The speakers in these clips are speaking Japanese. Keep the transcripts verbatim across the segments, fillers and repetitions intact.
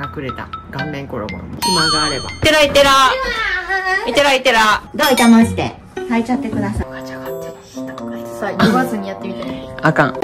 がくれた顔面コロコロ。暇があれば。いてらいてら。いてらいてら。どういたまして。履いちゃってください。ガチャガチャした方がいい。さあ、言わずにやってみてね。あかん。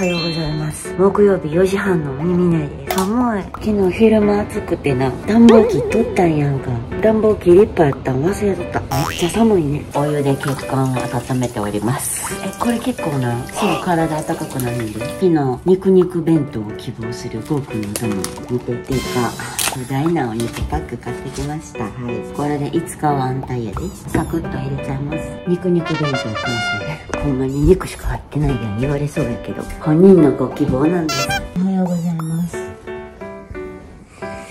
おはようございます。木曜日よじはんの耳鳴りです。寒い。昨日昼間暑くてな、暖房機取ったんやんか。暖房機立派やったん忘れとった。めっちゃ寒いね。お湯で血管を温めております。え、これ結構な、すぐ体暖かくなるんで。昨日、肉肉弁当を希望するゴーくんの友見てていうか、巨大なお肉パック買ってきました。はい。これでいつかは安泰やで。サクッと入れちゃいます。肉肉弁当完成。ほんまに肉しか入ってないやん言われそうやけど。本人のご希望なんです。おはようございます。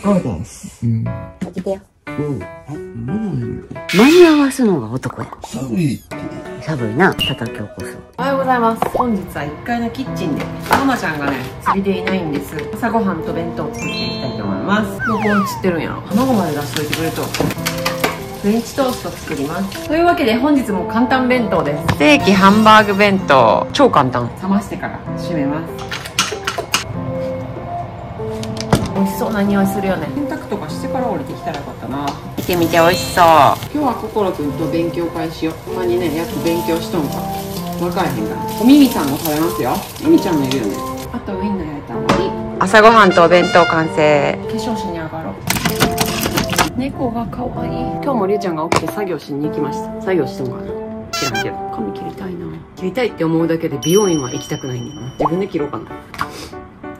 ゴーです。うん。起きてよ。うん。え、うん。間に合わすのが男や。寒い。寒いな、叩き起こす。おはようございます。本日はいっかいのキッチンで、ママちゃんがね、釣りでいないんです。朝ごはんと弁当を作っていきたいと思います。もうこう釣ってるんやろ。卵まで出しといてくれと。フレンチトースト作ります。というわけで本日も簡単弁当です。ステーキハンバーグ弁当、超簡単。冷ましてから締めます。美味しそうな匂いするよね。洗濯とかしてから降りてきたらよかったな。見てみて美味しそう。今日は心くんと勉強会しよう。ほんまにね、やっと勉強しとんか分からへんから。おみみさんも食べますよ。みみちゃんもいるよね。あとウインナー焼いたのに朝ごはんとお弁当完成。化粧紙に上がろう。猫が可愛い。今日もりゅうちゃんが起きて作業しに行きました。作業しとんかな知らんけど、髪切りたいな。切りたいって思うだけで美容院は行きたくないねんな。自分で切ろうかな。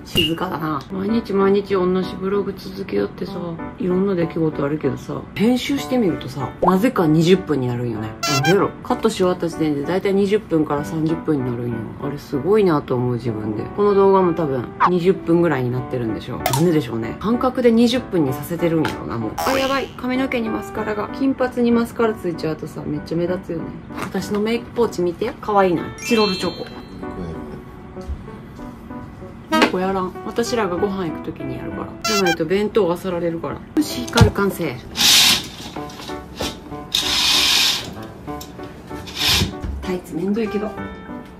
静かだな。毎日毎日同じブログ続けよってさ、いろんな出来事あるけどさ、編集してみるとさ、なぜかにじゅっぷんになるんよね。なんでやろ。カットし終わった時点でだいたいにじゅっぷんからさんじゅっぷんになるんよ。あれすごいなと思う自分で。この動画も多分にじゅっぷんぐらいになってるんでしょう。なんででしょうね。感覚でにじゅっぷんにさせてるんやろな、もう。あ、やばい。髪の毛にマスカラが。金髪にマスカラついちゃうとさ、めっちゃ目立つよね。私のメイクポーチ見て。可愛いな。チロルチョコ。やらん。私らがご飯行く時にやるから。じゃないと弁当あさられるから。よし、光完成。タイツめんどいけど、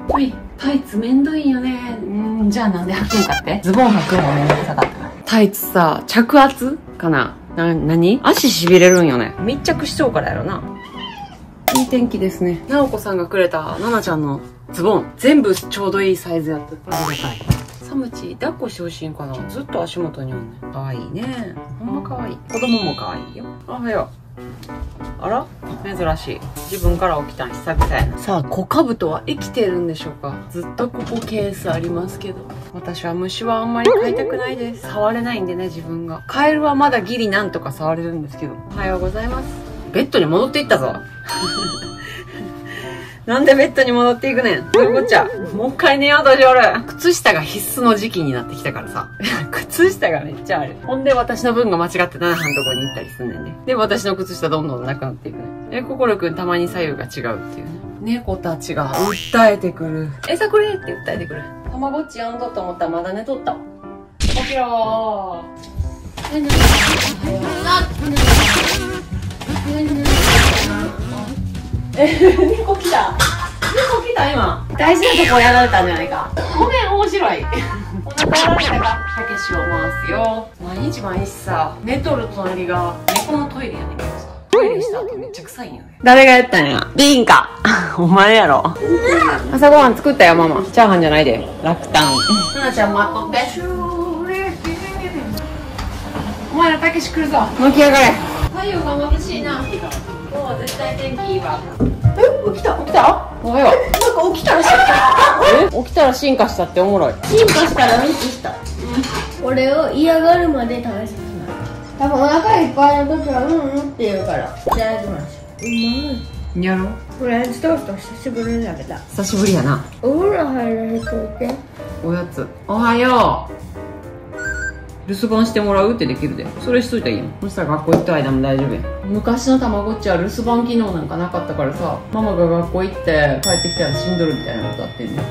ほい、タイツめんどいよね。うん、じゃあなんで履くんかって。ズボン履くのもめんどくさかったから。タイツさ、着圧かなな、何足しびれるんよね。密着しちゃうからやろな。いい天気ですね。なおこさんがくれたななちゃんのズボン全部ちょうどいいサイズやった。ありがたい。サムチ抱っこしてほしいんかな。ずっと足元におんねん。かわいいね。ほんまかわいい。子供もかわいいよ。あ、はよ。あら珍しい。自分から起きたん久々やな。さあ、小兜は生きてるんでしょうか。ずっとここケースありますけど、私は虫はあんまり飼いたくないです。触れないんでね、自分が。カエルはまだギリなんとか触れるんですけど。おはようございます。ベッドに戻っていったぞ。なんでベッドに戻っていくねん。どういうこっちゃ。もう一回寝ようとしよる。靴下が必須の時期になってきたからさ。靴下がめっちゃある。ほんで私の分が間違ってななはんのとこに行ったりすんねんね。で、私の靴下どんどんなくなっていくね。え、心くんたまに左右が違うっていうね。猫たちが訴えてくる。餌くれって訴えてくる。たまごっちやんどと思ったらまだ寝とった。起きろー。ねえねえ。ねえねえ。え、猫来た。猫来た今。大事なとこやられたんじゃないか。ごめん、面白い。お腹やられたか。たけしを回すよ。毎日毎日さ、寝とる隣が猫のトイレやねんけどさ、トイレした後めっちゃ臭いんよね。誰がやったんや。ビンか。お前やろ。朝ごはん作ったよ、ママ。チャーハンじゃないで。楽タン。ななちゃん待っとって。お前らたけし来るぞ。起き上がれ。太陽が眩しいな。もう絶対天気いいわ。え、起きた起きた。おはよう。なんか起きたら進化した。え、起きたら進化したっておもろい。進化したらミキした、うん、俺を嫌がるまで試してしまう。多分お腹いっぱいの時はうんうんって言うから。いただきます。うまいやろ。フレンチトースト久しぶりに食べた。久しぶりやな。お風呂入られていておやつ。おはよう。留守番してもらうってできるで。それしといたらいいの。そしたら学校行った間も大丈夫や。昔のたまごっちは留守番機能なんかなかったからさ、ママが学校行って帰ってきたら死んどるみたいなことあってんね、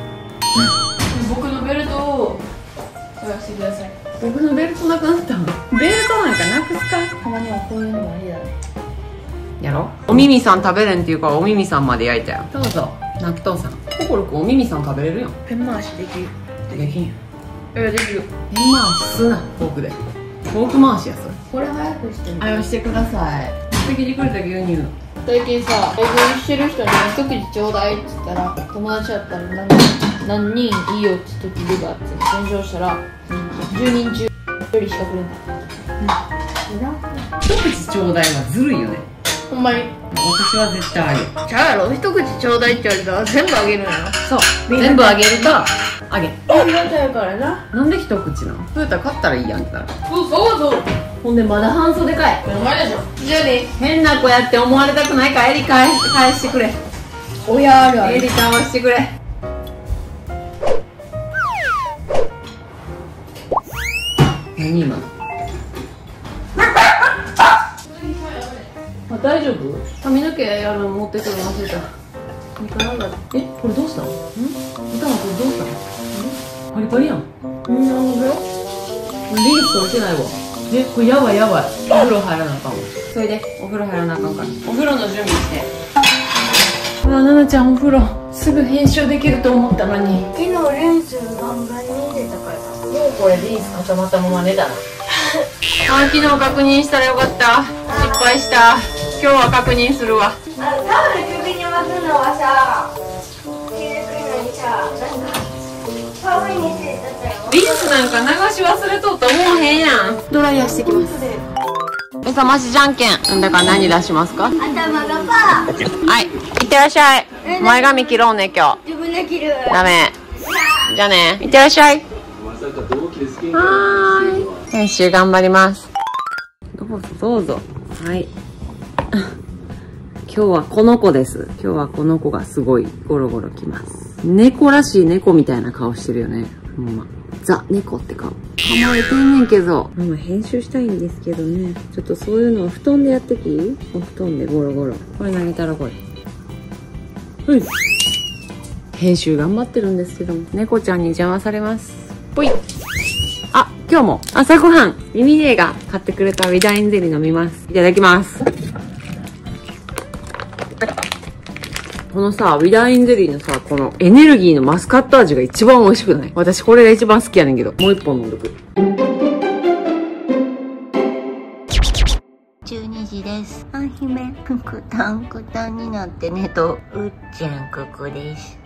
うん、僕のベルトしてください。僕のベルトなくなったの。ベルトなんかなくすか。たまにはこういうのもありだね。やろ。お耳さん食べれんっていうからお耳さんまで焼いたよ。どうぞ納豆さん。心くんお耳さん食べれるやん。ペン回しできる。できんやん。いやできる。ペン回しすな。フォークで。フォーク回しやそれ。これ早くしてみて。あ、してください。持ってきてくれた牛乳。最近さ、営業してる人に一口ちょうだいって言ったら、友達だったら何人、何人いいよって時いるかって返上したら、じゅうにん中ひとりしかくれない。うん。一口ちょうだいはずるいよね。ほんまに。私は絶対あげる。じゃあやろ、一口ちょうだいって言われたら全部あげるのよ。そう。全部あげると、あげる。ありがたいからな。なんで一口なの？ふうた買ったらいいやんってなる。そうそうそう。ほんでまだ半袖かい。やばいでしょ。ジュリー、変な子やって思われたくないからエリ返してくれ。おやるある。エリかわしてくれ。何今の？あ、大丈夫？髪の毛やるの持ってくるの忘れた。え、これどうしたの？ん？頭これどうしたの？パリパリやん。うん、なるほどよ。リンス落ちないわ。え、これやばいやばい。お風呂入らなあかんわ。それでお風呂入らなあかんからお風呂の準備して。うわ、ななちゃんお風呂すぐ編集できると思ったのに。昨日リンスバンバンに入れたからだ。もうこれリンス固まったまま寝たな。あ、昨日確認したらよかった。失敗した。今日は確認するわ。あのタオル首に巻くのはさ気づくのにさ、なんかタオルにしてたじゃん。リンスなんか流し忘れとったらもうへんやん。ドライヤーしてきます。目覚ましじゃんけんだから何出しますか？頭がパー。はい、いってらっしゃい。前髪切ろうね、今日。自分で切る。ダメ。じゃあね、いってらっしゃい。はーい。編集頑張ります。どうぞどうぞ。はい。今日はこの子です。今日はこの子がすごいゴロゴロきます。猫らしい猫みたいな顔してるよね。ほんま。ザ・猫って顔。構えてんねんけど。ママ編集したいんですけどね。ちょっとそういうのを布団でやってきい？お布団でゴロゴロ。これ投げたらこれ。うん。編集頑張ってるんですけども、猫ちゃんに邪魔されます。ぽい。あ、今日も朝ごはん、ミミネが買ってくれたウィダインゼリー飲みます。いただきます。このさ、ウィダインゼリーのさ、このエネルギーのマスカット味が一番美味しくない？私これが一番好きやねんけど。もう一本飲んどく。じゅうにじです。あ、姫、くくたんくたんになってねと、うっちゃんここです。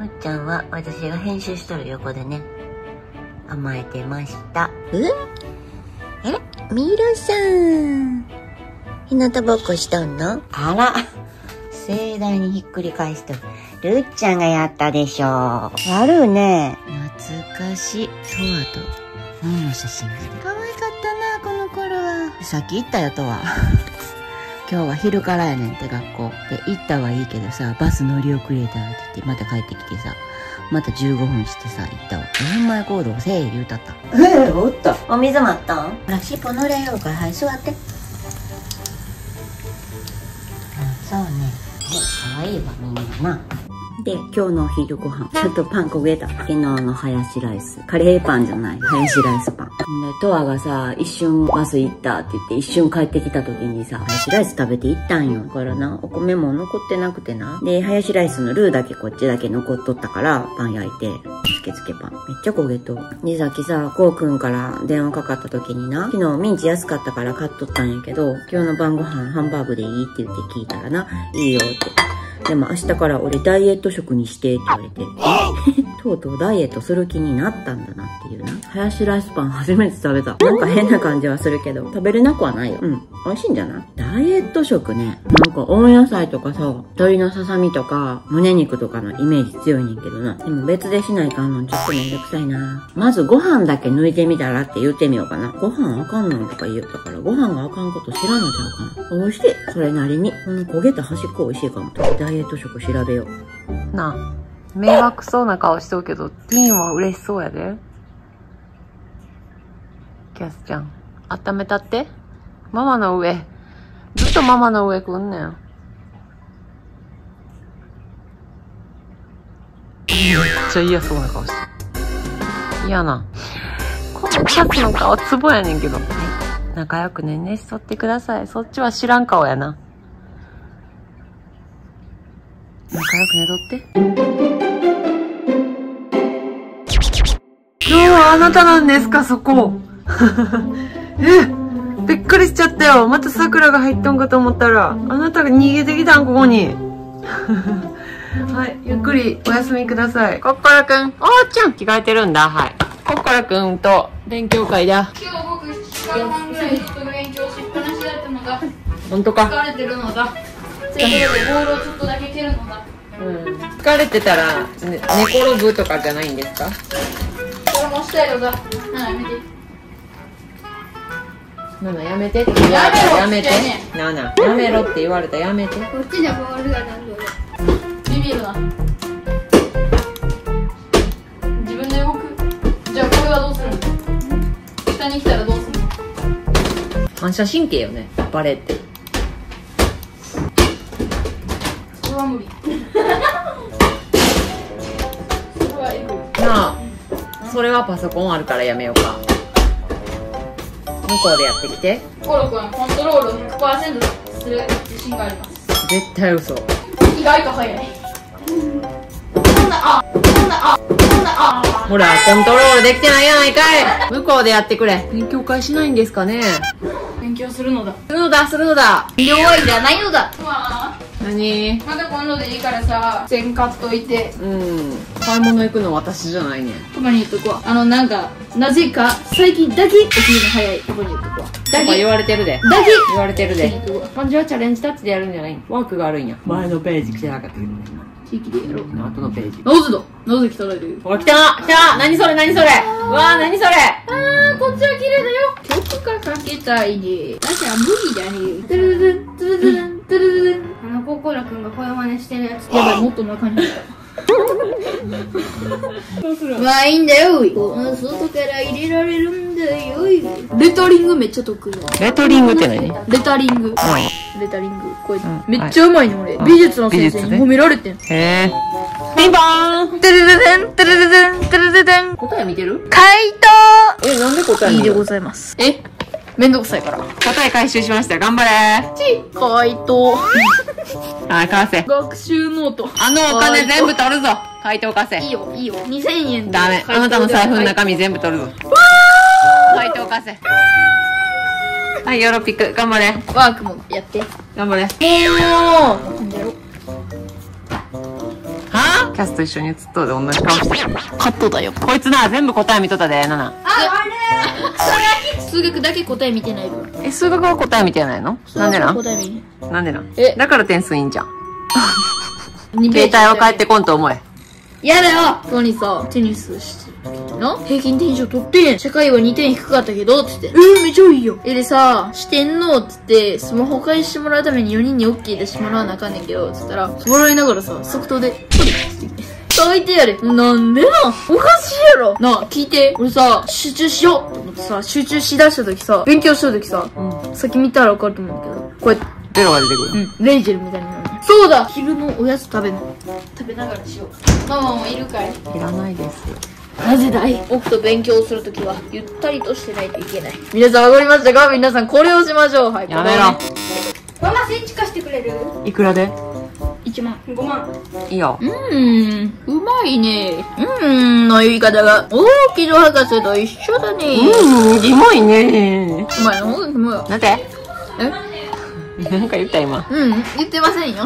うっちゃんは私が編集しとる横でね、甘えてました。え？え？ミロさん。ひなたぼっこしとんの？あら。盛大にひっくり返すと、るっちゃんがやったでしょう。あるね。懐かしい。トワとミーの写真が出て可愛かったな、この頃は。さっき行ったよ、トワ。今日は昼からやねんって学校。で、行ったはいいけどさ、バス乗り遅れたって言って、また帰ってきてさ、またじゅうごふんしてさ、行ったわ。年前行動、せい言うたった。ええ、おった。お水もあったん？ほら、尻尾濡れようから、はい、座って。うん、そうね。可愛いわ、みんな。で、今日のお昼ご飯。ちょっとパン焦げた。昨日のハヤシライス。カレーパンじゃない。ハヤシライスパン。で、トワがさ、一瞬バス行ったって言って、一瞬帰ってきた時にさ、ハヤシライス食べて行ったんよ。だからな、お米も残ってなくてな。で、ハヤシライスのルーだけこっちだけ残っとったから、パン焼いて、つけつけパン。めっちゃ焦げと。で、さっきさ、こうくんから電話かかった時にな、昨日ミンチ安かったから買っとったんやけど、今日の晩ご飯ハンバーグでいいって言って聞いたらな、いいよって。でも明日から俺ダイエット食にしてって言われて、とうとうダイエットする気になったんだなっていうな。ハヤシライスパン初めて食べた。なんか変な感じはするけど、食べれなくはないよ。うん。美味しいんじゃない？ダイエット食ね。なんか温野菜とかさ、鶏のささみとか、胸肉とかのイメージ強いねんけどな。でも別でしないかんのちょっとめんどくさいな。まずご飯だけ抜いてみたらって言ってみようかな。ご飯あかんのとか言ったから、ご飯があかんこと知らんのちゃうかな。美味しい。それなりに。この焦げた端っこ美味しいかも。ダイエット食調べようなあ。迷惑そうな顔しとるけどティーンは嬉しそうやで。キャスちゃん温めたって。ママの上ずっとママの上くんねん。めっちゃ嫌そうな顔してる。嫌なこのカツの顔ツボやねんけど。はい、仲良くね寝しそってください。そっちは知らん顔やな。仲良く寝とって。今日はあなたなんですか、そこ。え、びっくりしちゃったよ。また桜が入っとんかと思ったら、あなたが逃げてきたん、ここに。はい、ゆっくりお休みください。こっからくん、おーちゃん着替えてるんだ。はい。こっからくんと勉強会だ。今日僕いちじかんはんぐらいずっと勉強しっぱなしだったのが、本当か。疲れてるのだ。それでボールをちょっとだけ蹴るのだ。うん。疲れてたら、ね、寝転ぶとかじゃないんですか？これもしたいのだ。ななやめて。ななやめてって言われたらやめて。ななやめろって言われたらやめて。こっちでボールがなんだ。ビビるな。自分で動く。じゃあこれはどうするの？下に来たらどうするの？反射神経よね、バレーって。それは無理。それはエグい。なあ、それはパソコンあるからやめようか。向こうでやってきて。コロ君、コントロールを ひゃくパーセント する自信があります。絶対嘘。意外と早い。ほら、コントロールできてないやないかい。向こうでやってくれ。勉強会しないんですかね。勉強するのだ。するのだ、するのだ。弱いじゃないのだ。何？まだ今度でいいからさ、全買っといて。うん。買い物行くの私じゃないね。パパに言っとくわ。あの、なんか、なぜか、最近だけ起きるの早い。パパに言っとくわ。だけ言われてるで。だけ言われてるで。感情はチャレンジタッチでやるんじゃないの？ワークがあるんや。前のページ来てなかったけどね。地域でやろう。後のページ。ノーズだ。ノーズ汚いで。ほら、来た来た。何それ何それ。うわー、何それ。あー、こっちは綺麗だよ。曲がかけたいね。だから無理だね。トゥルルン、トゥルルン、トゥルルン。あの、ココラくんが声真似してるやつ。やばい、もっと中にいた。まあいいんだよ。この外から入れられるんだよ。レタリングめっちゃ得意だ。レタリングって何？レタリング。レタリング。これめっちゃうまいね俺。美術の先生に褒められてん。へー。ピンポーン。てるるるん、てるるるん、てるるるん。答え見てる？回答。え、なんで答え見る？いいでございます。え、めんどくさいから。答え回収しました。頑張れ。ち、回答。はい、返せ。学習ノート。あのお金全部取るぞ。回答貸せ。いいよ、いいよ。にせんえんだ。ダメ。あなたの財布の中身全部取るぞ。回答貸せ。はい、ヨロピク。頑張れ。ワークもやって。頑張れ。えーもう。はぁ？キャスと一緒に写っとうで同じ顔して。カットだよ。こいつな、全部答え見とったで、ナナ。数学だけ答え見てない分。え、数学は答え見てないの？なんでなん？なんでなん？え、だから点数いいんじゃん。携帯は返ってこんと思え。やだよ。ここにさ、テニスしてるの平均点以上取って、社会はにてん低かったけど、つって。えー、めちゃいいよ。え、でさ、四天王つって、スマホ返してもらうためによにんに OK 出してもらわなあかんねんけど、つったら、笑いながらさ、即答で、取りって言って。そう言ってやれ。なんでな？おかしいやろ。なあ、聞いて。俺さ、集中しようと思ってさ、集中しだしたときさ、勉強したときさ、うん、さっき見たらわかると思うんだけど、こうやって。ゼロが出てくる。うん。レイジェルみたいになる。そうだ！昼のおやつ食べない。食べながらしよう。ママもいるかい？いらないですよ。なぜだい？僕と勉強するときは、ゆったりとしてないといけない。皆さんわかりましたか？皆さんこれをしましょう。はい。やめろ。ママ、スイッチ貸してくれる？いくらで？いちまん。ごまん。いいよ。うーん。うまいね。うーんの言い方が、大木戸博士と一緒だね。うーん、うまいね。うまいの？うまい。なんて？え？なんか言った今。うん、言ってませんよ。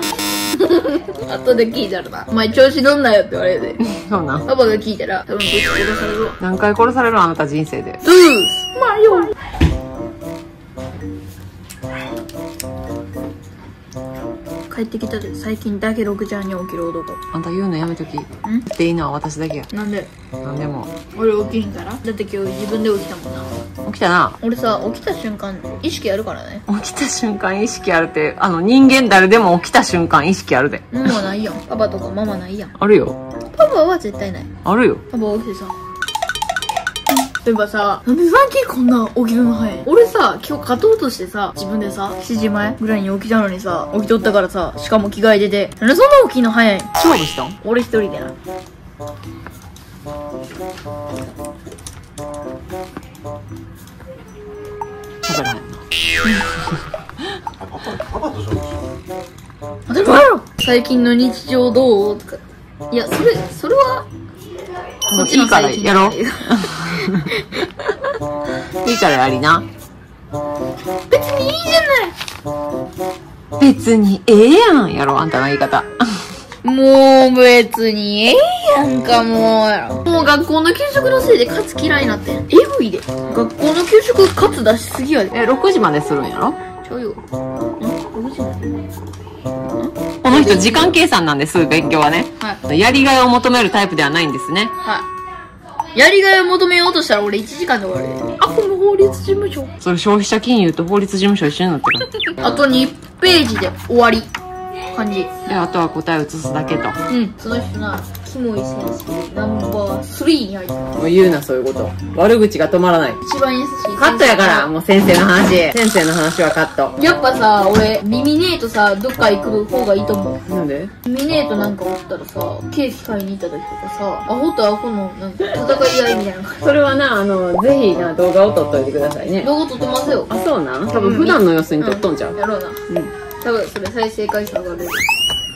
後で聞いたらな。お前調子乗んなよって言われるで。そうなん。パパが聞いたら、多分ぶち殺される。何回殺されるの？あなた人生で。うーん。マリオ。帰ってきたで最近だけろくじはんに起きる男。あんた言うのやめとき。んっていいのは私だけや。なんで？なんでも俺起きんから。だって今日自分で起きたもんな。起きたな。俺さ、起きた瞬間意識あるからね。起きた瞬間意識あるって、あの人間誰でも起きた瞬間意識あるで。もうないやん。パパとかママないやん。あるよ。パパは絶対ない。あるよ。パパ起きてさ、例えばさ、なんで最近こんな起きるの早い？俺さ、今日勝とうとしてさ、自分でさ、しちじまえぐらいに起きたのにさ、起きとったからさ、しかも着替えてて、なんでそんな起きんの早い？勝負したん？俺一人でな。パパが入るの。あ、パパ、パパと勝負した。当たり前やろ。最近の日常どうとか。いや、それ、それは、もういいからやろう。いいからやりな。別にいいじゃない。別にええやんやろ、あんたの言い方。もう別にええやんか、もう。もう学校の給食のせいでカツ嫌いになってん。えぐいで。学校の給食カツ出しすぎやで。え、ろくじまでするんやろ？ちょいよ。ん？ろくじまで？この人時間計算なんです、勉強はね。はい、やりがいを求めるタイプではないんですね。はい。やりがいを求めようとしたら俺いちじかんで終わる。あ、この法律事務所。それ消費者金融と法律事務所一緒になってる。あとにページで終わり。感じ。で、あとは答え移すだけと。うん。その人な、キモい先生、ナンバースリーに入った。もう言うな、そういうこと。悪口が止まらない。一番優しい。カットやから、もう先生の話。先生の話はカット。やっぱさ、俺、ミミネートさ、どっか行く方がいいと思う。なんで？ミミネートなんかおったらさ、ケーキ買いに行った時とかさ、アホとアホの、なんか、戦い合いみたいな。それはな、あの、ぜひな、動画を撮っといてくださいね。動画撮ってますよ。あ、そうなん？多分普段の様子に撮っとんじゃん。やろうな。うん。多分それ再生回数上がる。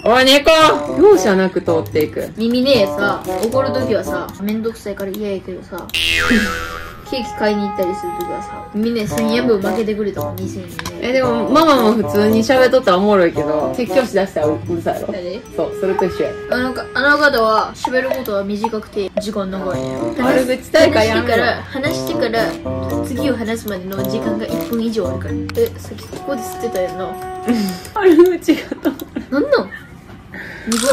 おい猫、容赦なく通っていく。耳ねえさ、怒るときはさ、めんどくさいから嫌やけどさ、ケーキ買いに行ったりするときはさ、耳ねえせんえんぶん負けてくれたもん、にせんえん。え、でもママも普通に喋っとったらおもろいけど、説教しだしたらうるさいろ。そう、それと一緒や。あの、あの方は喋ることは短くて、時間長いね。悪口大会やんから、話してから、次を話すまでの時間がいっぷんいじょうあるから。え、さっきここで吸ってたやんな。悪口が止まる。なんなん？ニコチン吸っ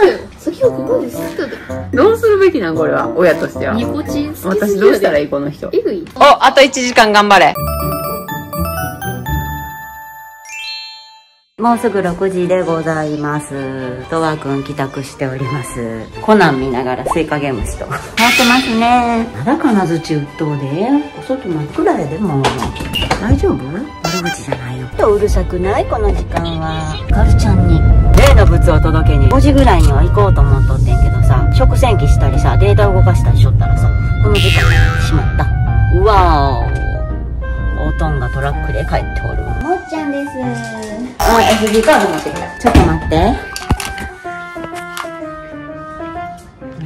たよ。先をここで吸ったで。どうするべきなんこれは、親としては。ニコチン吸った。私どうしたらいいこの人。えぐい。お、あといちじかん頑張れ。もうすぐろくじでございます。とわくん帰宅しております。コナン見ながらスイカゲームしと。変わってますね。まだ金槌打っとうで。お外真っ暗やでも。大丈夫？悪口じゃないよ。うるさくないこの時間は。カルちゃんに例の物を届けにごじぐらいには行こうと思っとってんけどさ、食洗機したりさ、データ動かしたりしとったらさ、この時間になってしまった。うわーお。おとんがトラックで帰っておる。もっちゃんです。お前 エスディー カード持ってきた。ちょっと待って。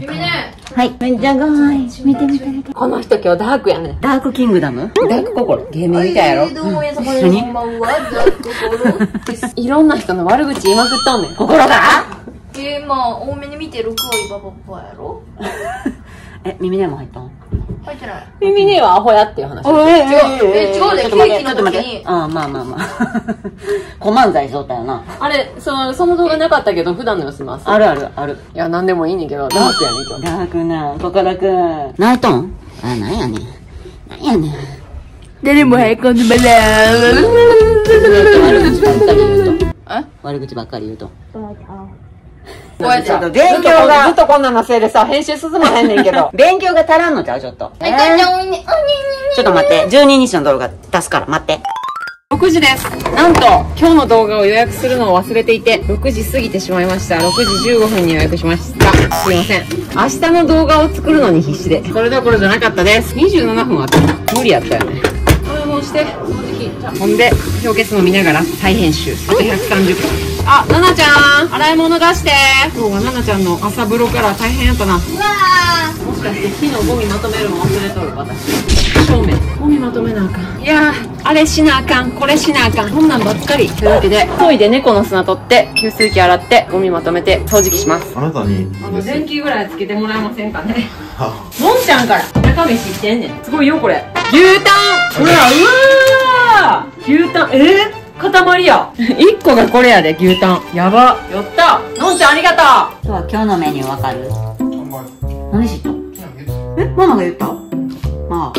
ゆみね。はい。めっちゃかわいい。見て見て見て。この人今日ダークやね。ダークキングダム？ダーク心。ゲームみたいやろ。どうも皆様こんばんは。ダーク心です。いろんな人の悪口言いまくっとんねん。心が？えー、まあ多めに見てろ。クオイバババやろ。え、耳ねも入ったん？入ってない。耳ねはアホやっていう話。え、違うで、ケーキの時に。ああ、まあまあまあ。小漫才しとったよな。あれ、その、その動画なかったけど、普段の様子ます。あるある、ある。いや、なんでもいいねんけど、ダークやねんけど。ダークな、心くん。泣いとん？あ、なんやねん。なんやねん。誰も早くんでまだー。え？悪口ばっかり言うと。こうやって勉強がずっとこんなのせいでさ、編集進まへんねんけど、勉強が足らんのちゃうちょっと。えー、ちょっと待って、じゅうににちの動画出すから待って。ろくじです。なんと、今日の動画を予約するのを忘れていて、ろくじ過ぎてしまいました。ろくじじゅうごふんに予約しました。すいません。明日の動画を作るのに必死で。それどころじゃなかったです。にじゅうななふんあった。無理やったよね。もうして、ほんで、氷結も見ながら再編集。あとひゃくさんじゅっぷん。あ、ななちゃん洗い物出して。今日はななちゃんの朝風呂から大変やったな。うわー、もしかして火のゴミまとめるの忘れとる私。正面ゴミまとめなあかん。いやー、あれしなあかん、これしなあかん、こんなんばっかり。というわけで、急いで猫の砂取って給水器洗ってゴミまとめて掃除機します。あなたにあの電気ぐらいつけてもらえませんかね。のんちゃんから中身知ってんねん。すごいよこれ、牛タン。うわうわー、牛タン、えー塊や。いっこがこれやで、牛タン。やば。やった。のんちゃんありがとう。とは今日のメニューわかる？何知った？え、ママが言った？まあ、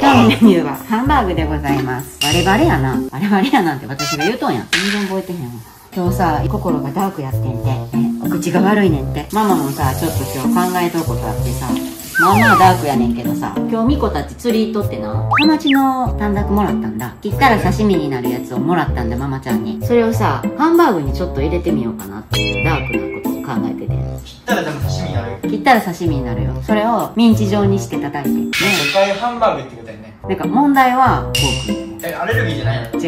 今日のメニューはハンバーグでございます。バレバレやな。バレバレやなんて私が言うとんやん。全然覚えてへんわ。今日さ、心がダークやってんて。ね、お口が悪いねんって。ママもさ、ちょっと今日考えとることあってさ。まあまあダークやねんけどさ、今日ミコたち釣り行っとってな、ハマチの短冊もらったんだ。切ったら刺身になるやつをもらったんだ、ママちゃんに。それをさ、ハンバーグにちょっと入れてみようかなっていうダークなこと。考えてて、切ったらでも刺身になるよ。切ったら刺身になるよ。それをミンチ状にして叩いて、ね、世界ハンバーグってことやね。なんか問題はフォーク。え、アレルギーじゃないの？違う。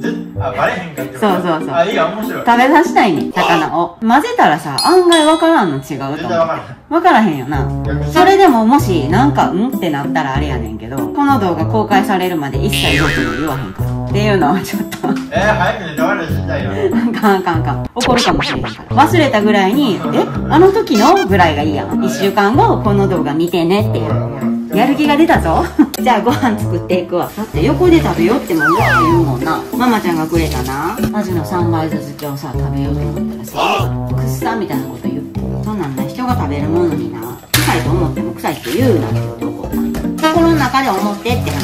ずあ、バレへんかってこと？そうそうそう。あ、いいや、面白い。食べさせたいね、魚を。混ぜたらさ、案外わからんの違うと思う。絶対わからへん。わからへんよな。それでももし、なんか、うんってなったらあれやねんけど、この動画公開されるまで一切僕に言わへんから。っていうのはちょっと。えー、早く寝たわれる時代よ。あかんあかんあかん。怒るかもしれへんから。忘れたぐらいに、え、あの時のぐらいがいいやん。一週間後、この動画見てねっていう。やる気が出たぞじゃあご飯作っていくわ。だって横で食べよってもうわー言うもんな。ママちゃんがくれたなアジのさんばいずつ今日さ食べようと思ったらさ、くっさみたいなこと言う。そうなんだ、人が食べるものにな、臭いと思っても臭いって言うなってこと怒った。心の中で思ってって話。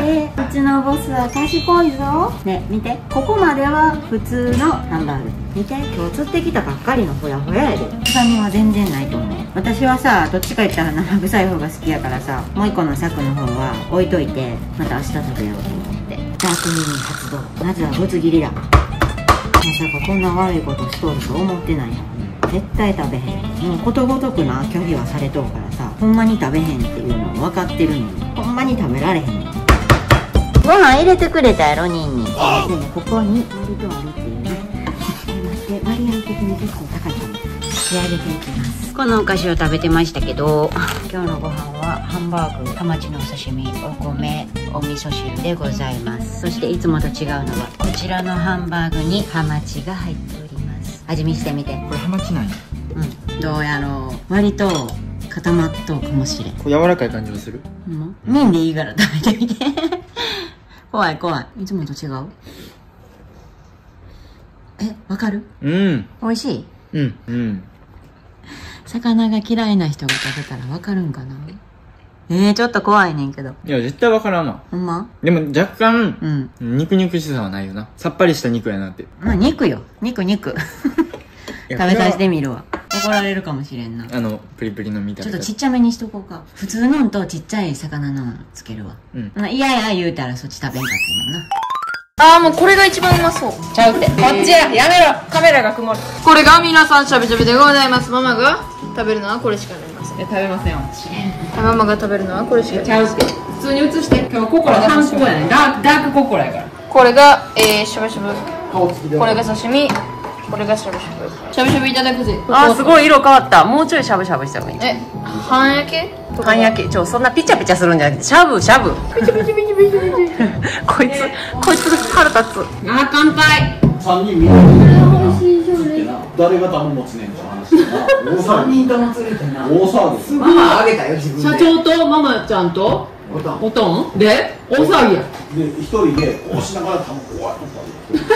うちのボスは賢いぞ。ね、見て、ここまでは普通のハンバーグ。見て、今日釣ってきたばっかりのほやほややで。臭みは全然ないと思う。私はさ、どっちか言ったら生臭い方が好きやからさ、もう一個の柵の方は置いといて、また明日食べようと思って。ダークミニ発動。まずはぶつ切りだ。まさかこんな悪いことしとると思ってないやん。絶対食べへん。もうことごとくな拒否はされとうからさ、ほんまに食べへんっていうの分かってるのに、ほんまに食べられへんねん。ご飯入れてくれたやろ、ニンニン。でもここに割とあるっていうね。で、割合的に結構高いかも。仕上げていきます。このお菓子を食べてましたけど、今日のご飯はハンバーグ、ハマチのお刺身、お米、お味噌汁でございます。そしていつもと違うのはこちらのハンバーグにハマチが入っております。味見してみて。これハマチなんや。うん、どうやろう。割と固まっとうかもしれん。こう柔らかい感じがする。うん、麺でいいから食べてみて怖い怖い。いつもと違う。え、わかる？うん。美味しい？うん、うん。魚が嫌いな人が食べたらわかるんかな。えー、ちょっと怖いねんけど。いや、絶対わからんわ。ほんま？でも若干、うん、肉肉しさはないよな。さっぱりした肉やなって。まあ、肉よ。肉肉。食べさせてみるわ。怒られるかもしれんな。あの、プリプリのみたいな。ちょっとちっちゃめにしとこうか。普通のんとちっちゃい魚のんつけるわ。うん。いやいや言うたらそっち食べんかったもんな。あー、もうこれが一番うまそう。ちゃうって。こっちや。やめろ。カメラが曇る。これが皆さんしゃべしゃべでございます。ママが食べるのはこれしかない。え、食べません私。ママが食べるのはこれしか。ちゃうって。普通に映して。今日ココラダークココラやから。これがえーしゃぶしゃぶ。これが刺身。これがしゃぶしゃぶ。しゃぶしゃぶいただくぜ。あ、すごい色変わった。もうちょいしゃぶしゃぶした方がいい。え、半焼け？半焼け。ちょ、そんなピチャピチャするんじゃなくて、しゃぶしゃぶ。ピチャピチャピチャピチャピチャ。こいつこいつ腹立つ。あ、乾杯。三人みんな。美味しい醤油。誰が頼むもつねん。さんにんとも釣れてな。大騒ぎ。ママあげたよ、自分で。社長とママちゃんとおとん。おとんで大騒ぎや。で、一人でこうしながら卵を割った。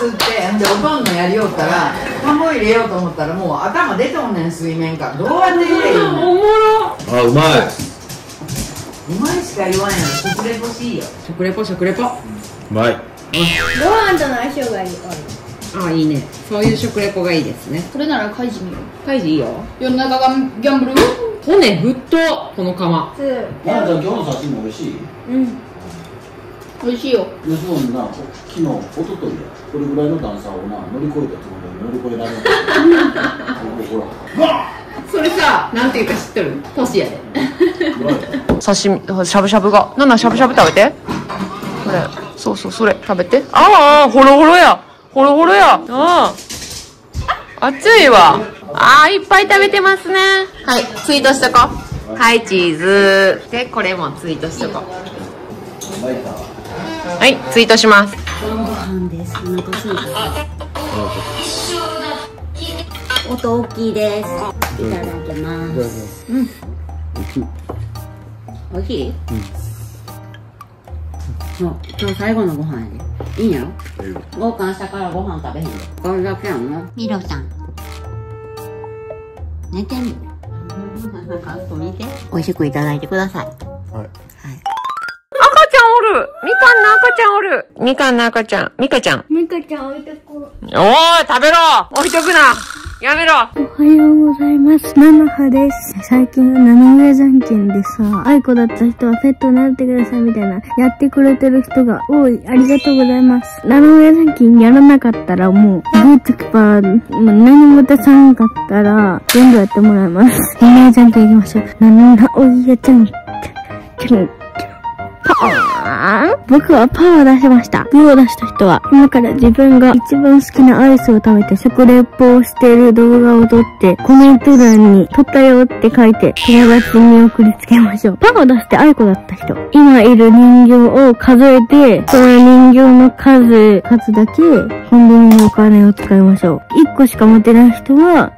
釣って、で、おとんのやりよったら卵入れようと思ったらもう頭出とんねん、水面から。どうやって入れようの。おもろ。あ、うまい。うまいしか言わんやろ。食レポしいよ。食レポ、食レポ。うまい。ご飯との相性がいい。ああ、いいね。そういう食レポがいいですね。それならカイジ見よう。カイジいいよ。世の中がギャンブル。骨沸騰、この釜。マナちゃん、今日の刺身も美味しい。うん。美味しいよ。吉本な、昨日、一昨日や、これぐらいの段差をな、乗り越えたつもりで乗り越えられなかった。ほら。それさ、なんていうか知ってる？年やで。刺身、しゃぶしゃぶが、なんなんしゃぶしゃぶ食べて。これ、そうそう、それ、食べて。ああ、ほろほろや。ほろほろや。ああ。熱いわ。ああ、いっぱい食べてますね。はい、ツイートしとこ。はい、チーズ。で、これもツイートしとこ。はい、ツイートします。ご飯です。お腹すいた。音大きいです。いただきます。うん。おいしい？そう、今日最後のご飯やね。いいんやろ？豪華したからご飯食べへんで。これだけやんな。ミロさん。寝てんの？うん。なんか、見て。美味しくいただいてください。はい。はい。赤ちゃんおる。る。みかんの赤ちゃんおる。みかんの赤ちゃん。みかちゃん。みかちゃん置いとこう。おー、食べろ。置いとくな。やめろ。おはようございます。菜の葉です。最近、菜の上じゃんけんでさ、あいこだった人はペットになってくださいみたいな、やってくれてる人が多い。ありがとうございます。菜の上じゃんけんやらなかったらもう、グーチョキパー、もう何も出さなかったら、全部やってもらいます。菜の上じゃんけん行きましょう。菜の上おいやちゃん、ちゃん、ちゃん。僕はパーを出しました。グーを出した人は、今から自分が一番好きなアイスを食べて食レポをしている動画を撮って、コメント欄に撮ったよって書いて、友達に送りつけましょう。パーを出してアイコだった人。今いる人形を数えて、その人形の数、数だけ、コンビニのお金を使いましょう。いっこしか持てない人は、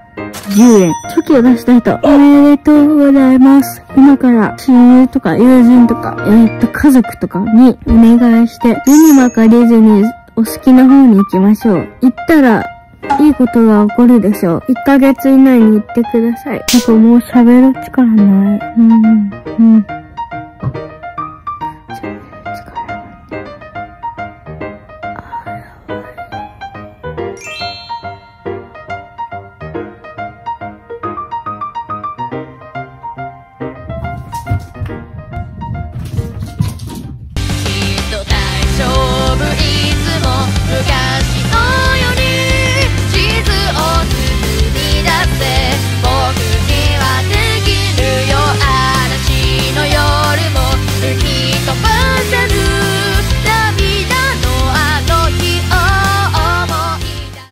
じゅうえん。初期を出した人、おめでとうございます。今から親友とか友人とか、えー、っと、家族とかにお願いして、ユニバかディズニーお好きな方に行きましょう。行ったら、いいことが起こるでしょう。いっかげつ以内に行ってください。なんかもう喋る力ない。うん、うん。きっと大丈夫いつも昔